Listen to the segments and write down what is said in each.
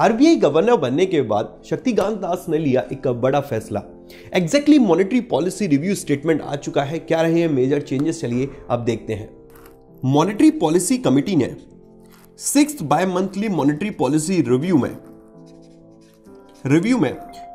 RBI governor बनने के बाद शक्तिकांत दास ने लिया एक बड़ा फैसला। Exactly monetary policy review statement आ चुका है, क्या रहे हैं मेजर चेंजेस, चलिए अब देखते हैं। मॉनेटरी पॉलिसी कमेटी ने 6th bimonthly monetary policy review में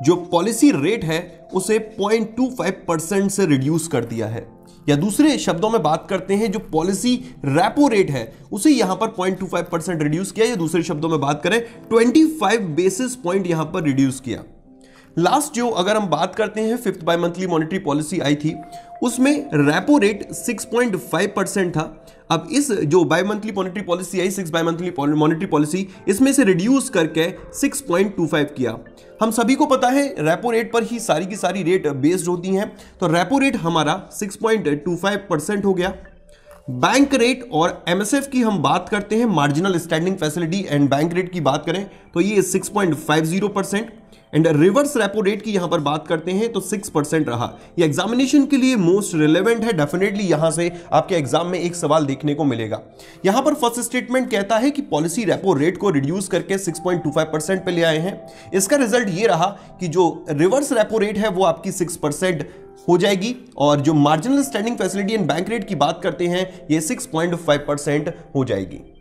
जो पॉलिसी रेट है उसे 0.25% से रिड्यूस कर दिया है, या दूसरे शब्दों में बात करते हैं जो पॉलिसी रेपो रेट है उसे यहां पर 0.25% रिड्यूस किया, या दूसरे शब्दों में बात करें 25 बेसिस पॉइंट यहां पर रिड्यूस किया। लास्ट जो अगर हम बात करते हैं 5th bimonthly monetary policy आई थी उसमें रेपो रेट 6.5% था। अब इस जो बाय मंथली मॉनेटरी पॉलिसी आई 6 बाय मंथली मॉनेटरी पॉलिसी इसमें से रिड्यूस करके 6.25 किया। हम सभी को पता है रेपो रेट पर ही सारी की सारी रेट बेस्ड होती हैं, तो रेपो रेट हमारा 6.25% हो गया। बैंक रेट और एमएसएफ की हम बात करते हैं, marginal standing facility and bank rate की बात करें तो ये 6.50% एंड रिवर्स रेपो रेट की यहां पर बात करते हैं तो 6% रहा। ये एग्जामिनेशन के लिए मोस्ट रिलेवेंट है, डेफिनेटली यहां से आपके एग्जाम में एक सवाल देखने को मिलेगा। यहां पर फर्स्ट स्टेटमेंट कहता है कि पॉलिसी रेपो रेट को रिड्यूस करके 6.25% पे ले आए हैं। इसका रिजल्ट ये रहा कि जो रिवर्स रेपो रेट है वो आपकी 6% हो जाएगी, और जो marginal standing facility and bank rate की बात करते हैं ये 6.5% हो जाएगी।